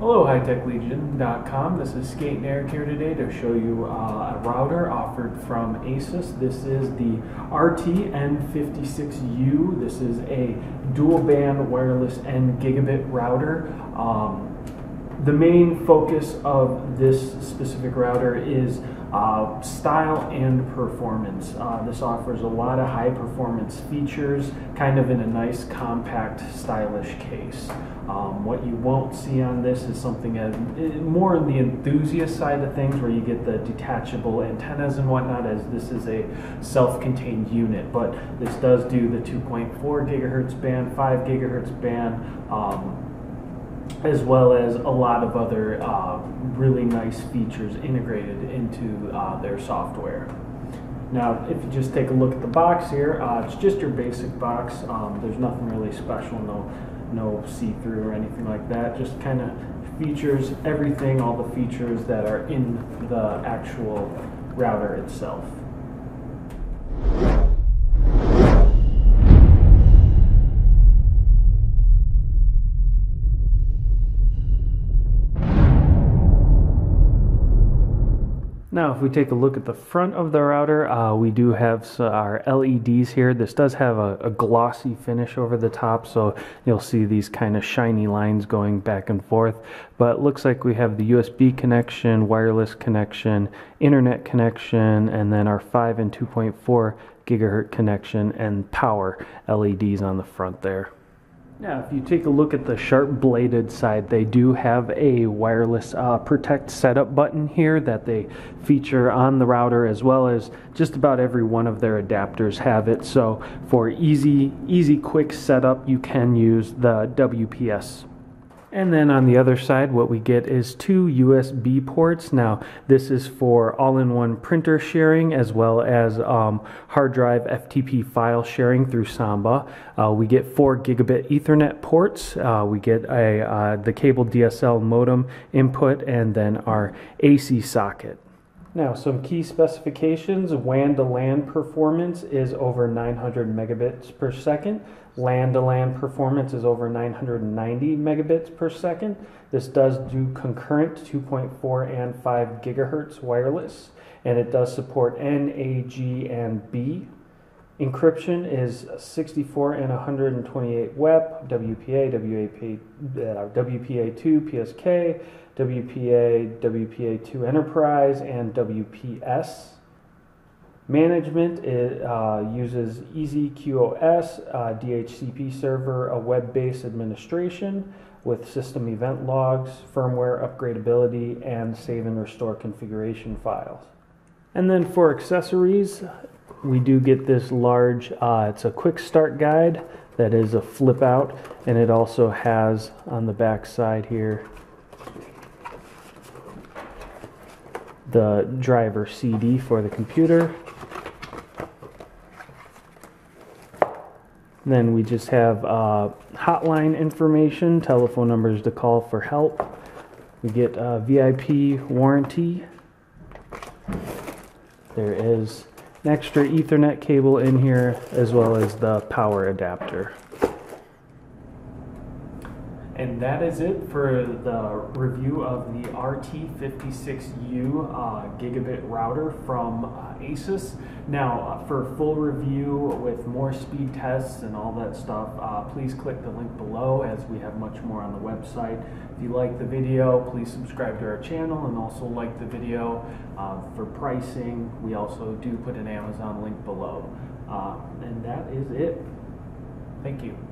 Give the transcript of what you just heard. Hello, HighTechLegion.com. This is Skate Narr here today to show you a router offered from ASUS. This is the RT-N56U. This is a dual-band wireless and gigabit router. The main focus of this specific router is style and performance. This offers a lot of high performance features, kind of in a nice, compact, stylish case. What you won't see on this is something more in the enthusiast side of things, where you get the detachable antennas and whatnot, as this is a self-contained unit. But this does do the 2.4 gigahertz band, 5 gigahertz band, as well as a lot of other really nice features integrated into their software. Now, if you just take a look at the box here, it's just your basic box. There's nothing really special, no see-through or anything like that. Just kind of features everything, all the features that are in the actual router itself. Now, if we take a look at the front of the router, we do have our LEDs here. This does have a glossy finish over the top, so you'll see these kind of shiny lines going back and forth. But it looks like we have the USB connection, wireless connection, internet connection, and then our 5 and 2.4 gigahertz connection and power LEDs on the front there. Now, if you take a look at the sharp-bladed side, they do have a wireless protect setup button here that they feature on the router, as well as just about every one of their adapters have it. So for easy, quick setup, you can use the WPS. And then on the other side, what we get is 2 USB ports. Now, this is for all-in-one printer sharing, as well as hard drive FTP file sharing through Samba. We get 4 gigabit Ethernet ports. We get the cable DSL modem input, and then our AC socket. Now, some key specifications. WAN to LAN performance is over 900 megabits per second. LAN to LAN performance is over 990 megabits per second. This does do concurrent 2.4 and 5 gigahertz wireless, and it does support N, A, G, and B. Encryption is 64 and 128 WEP, WPA, WPA2, PSK, WPA, WPA2 Enterprise, and WPS. Management uses easy QoS, DHCP server, a web-based administration with system event logs, firmware upgradability, and save and restore configuration files. And then for accessories, we do get this large, it's a quick start guide that is a flip out, and it also has on the back side here the driver CD for the computer. And then we just have hotline information, telephone numbers to call for help. We get VIP warranty. There is an extra Ethernet cable in here, as well as the power adapter. And that is it for the review of the RT56U gigabit router from ASUS. Now, for full review with more speed tests and all that stuff, please click the link below, as we have much more on the website. If you like the video, please subscribe to our channel and also like the video. For pricing, we also do put an Amazon link below. And that is it. Thank you.